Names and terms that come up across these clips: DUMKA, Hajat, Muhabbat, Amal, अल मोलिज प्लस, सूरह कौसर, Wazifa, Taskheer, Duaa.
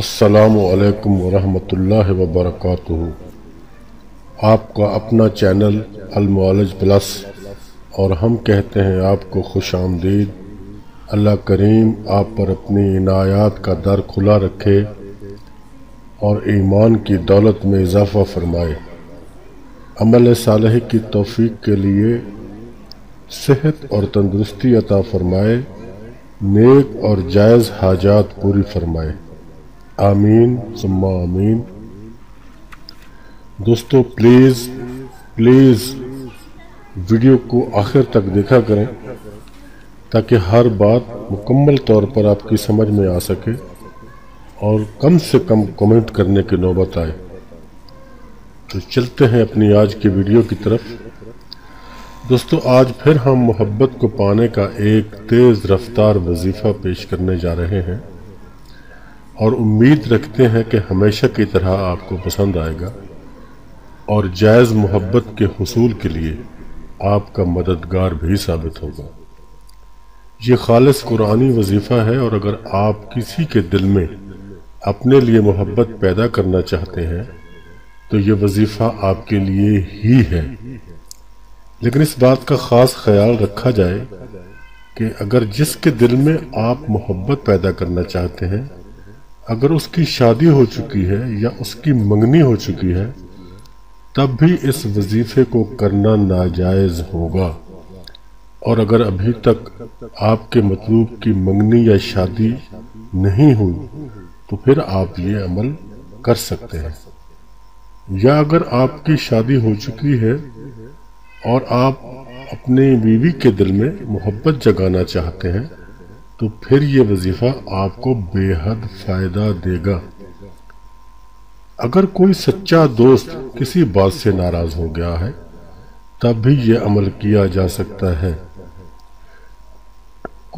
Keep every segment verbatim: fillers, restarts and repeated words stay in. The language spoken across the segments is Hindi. अस्सलामु अलैकुम वरहमतुल्लाहि वबरकातुहू। आपका अपना चैनल अल मोलिज प्लस और हम कहते हैं आपको खुश आमदीद। अल्लाह करीम आप पर अपनी इनायात का दर खुला रखे और ईमान की दौलत में इजाफ़ा फरमाए। अमल सालेह की तौफीक के लिए सेहत और तंदुरुस्ती अता फरमाए, नेक और जायज़ हाजात पूरी फरमाए, आमीन सुम्मा आमीन। दोस्तों प्लीज़ प्लीज़ वीडियो को आखिर तक देखा करें ताकि हर बात मुकम्मल तौर पर आपकी समझ में आ सके और कम से कम कमेंट करने की नौबत आए। तो चलते हैं अपनी आज की वीडियो की तरफ। दोस्तों आज फिर हम मोहब्बत को पाने का एक तेज़ रफ्तार वजीफ़ा पेश करने जा रहे हैं और उम्मीद रखते हैं कि हमेशा की तरह आपको पसंद आएगा और जायज़ मोहब्बत के हुसूल के लिए आपका मददगार भी साबित होगा। ये खालिस कुरानी वजीफ़ा है और अगर आप किसी के दिल में अपने लिए मोहब्बत पैदा करना चाहते हैं तो ये वजीफ़ा आपके लिए ही है। लेकिन इस बात का ख़ास ख्याल रखा जाए कि अगर जिसके दिल में आप मोहब्बत पैदा करना चाहते हैं, अगर उसकी शादी हो चुकी है या उसकी मंगनी हो चुकी है, तब भी इस वजीफ़े को करना नाजायज़ होगा। और अगर अभी तक आपके मतलूब की मंगनी या शादी नहीं हुई तो फिर आप ये अमल कर सकते हैं, या अगर आपकी शादी हो चुकी है और आप अपने बीवी के दिल में मोहब्बत जगाना चाहते हैं तो फिर ये वजीफ़ा आपको बेहद फ़ायदा देगा। अगर कोई सच्चा दोस्त किसी बात से नाराज़ हो गया है तब भी ये अमल किया जा सकता है।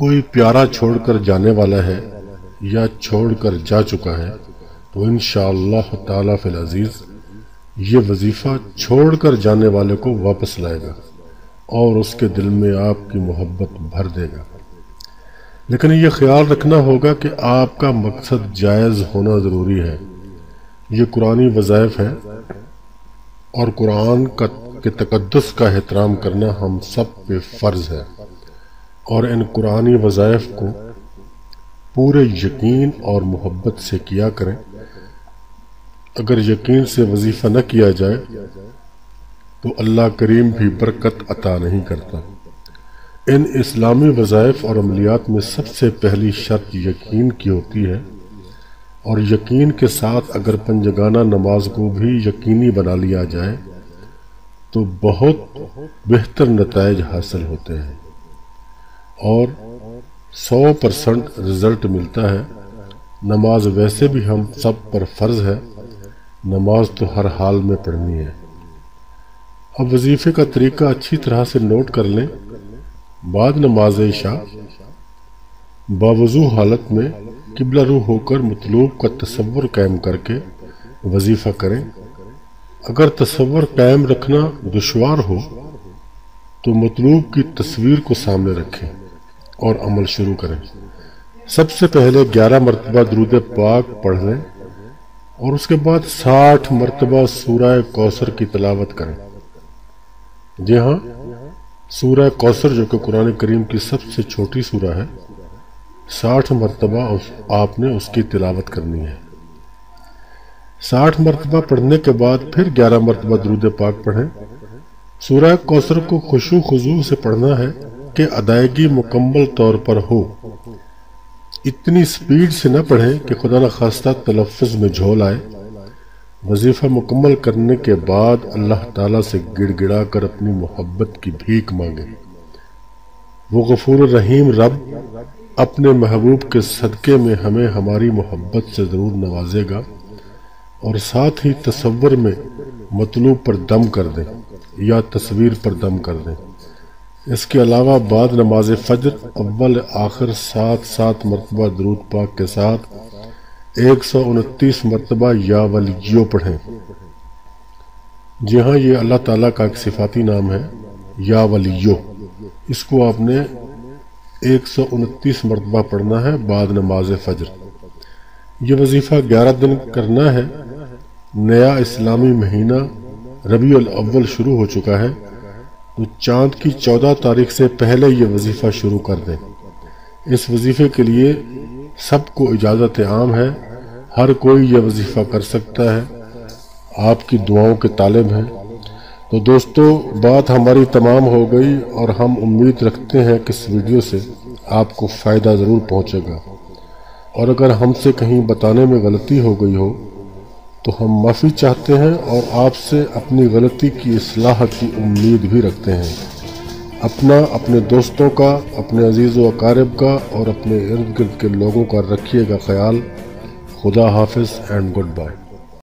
कोई प्यारा छोड़कर जाने वाला है या छोड़कर जा चुका है तो इंशाअल्लाह ताला फिल अज़ीज़ ये वजीफ़ा छोड़कर जाने वाले को वापस लाएगा और उसके दिल में आपकी मोहब्बत भर देगा। लेकिन ये ख्याल रखना होगा कि आपका मकसद जायज़ होना ज़रूरी है। ये कुरानी वज़ाइफ है और कुरान का के तकद्दुस का एहतराम करना हम सब पे फ़र्ज़ है और इन कुरानी वज़ाइफ को पूरे यकीन और मोहब्बत से किया करें। अगर यकीन से वजीफ़ा न किया जाए तो अल्लाह करीम भी बरकत अता नहीं करता। इन इस्लामी वज़ाइफ़ और अमलियात में सबसे पहली शर्त यकीन की होती है और यकीन के साथ अगर पंजगाना नमाज को भी यकीनी बना लिया जाए तो बहुत बेहतर नताइज हासिल होते हैं और सौ परसेंट रिज़ल्ट मिलता है। नमाज वैसे भी हम सब पर फ़र्ज़ है, नमाज तो हर हाल में पढ़नी है। अब वजीफ़े का तरीका अच्छी तरह से नोट कर लें। बाद नमाज इशा बावजू हालत में किबला रूह होकर मतलूब का तसव्वुर कायम करके वजीफ़ा करें। अगर तसव्वुर कायम रखना दुश्वार हो तो मतलूब की तस्वीर को सामने रखें और अमल शुरू करें। सबसे पहले ग्यारह मरतबा दुरूद पाक पढ़ लें और उसके बाद साठ मरतबा सूरह कौसर की तलावत करें। जी हाँ, सूरह कौसर जो कि कुरान करीम की सबसे छोटी सूरह है, साठ मरतबा उस, आपने उसकी तिलावत करनी है। साठ मरतबा पढ़ने के बाद फिर ग्यारह मरतबा दुरूद पाक पढ़ें। सूरह कौसर को खुशू खुजू से पढ़ना है कि अदायगी मुकम्मल तौर पर हो। इतनी स्पीड से न पढ़ें कि खुदा न खास्ता तलफ़्फ़ुज़ में झोल आए। वजीफ़ा मुकम्मल करने के बाद अल्लाह ताला से गिड़गिड़ा कर अपनी मोहब्बत की भीख मांगे। वो गफ़ूर रहीम रब अपने महबूब के सदक़े में हमें हमारी मोहब्बत से ज़रूर नवाजेगा और साथ ही तस्वर में मतलूब पर दम कर दें या तस्वीर पर दम कर दें। इसके अलावा बाद नमाज फजर अव्वल आखिर सात सात मरतबा दरूद पाक के साथ एक सौ उनतीस मरतबा या वलियो पढ़ें। जी हाँ, ये अल्लाह ताला का एक सिफाती नाम है या वलियो। इसको आपने एक सौ उनतीस मरतबा पढ़ना है बाद नमाज फजर। ये वजीफ़ा ग्यारह दिन करना है। नया इस्लामी महीना रबीउल अव्वल शुरू हो चुका है, तो चाँद की चौदह तारीख से पहले ये वजीफ़ा शुरू कर दें। इस वजीफ़े के लिए सबको इजाज़त आम है, हर कोई यह वजीफ़ा कर सकता है, आपकी दुआओं के तालिब हैं। तो दोस्तों, बात हमारी तमाम हो गई और हम उम्मीद रखते हैं कि इस वीडियो से आपको फ़ायदा ज़रूर पहुँचेगा। और अगर हमसे कहीं बताने में गलती हो गई हो तो हम माफ़ी चाहते हैं और आपसे अपनी गलती की इस्लाह की उम्मीद भी रखते हैं। अपना, अपने दोस्तों का, अपने अजीज़ व अकारिब का और अपने इर्द गिर्द के लोगों का रखिएगा ख्याल। खुदा हाफिज़ एंड गुड बाय।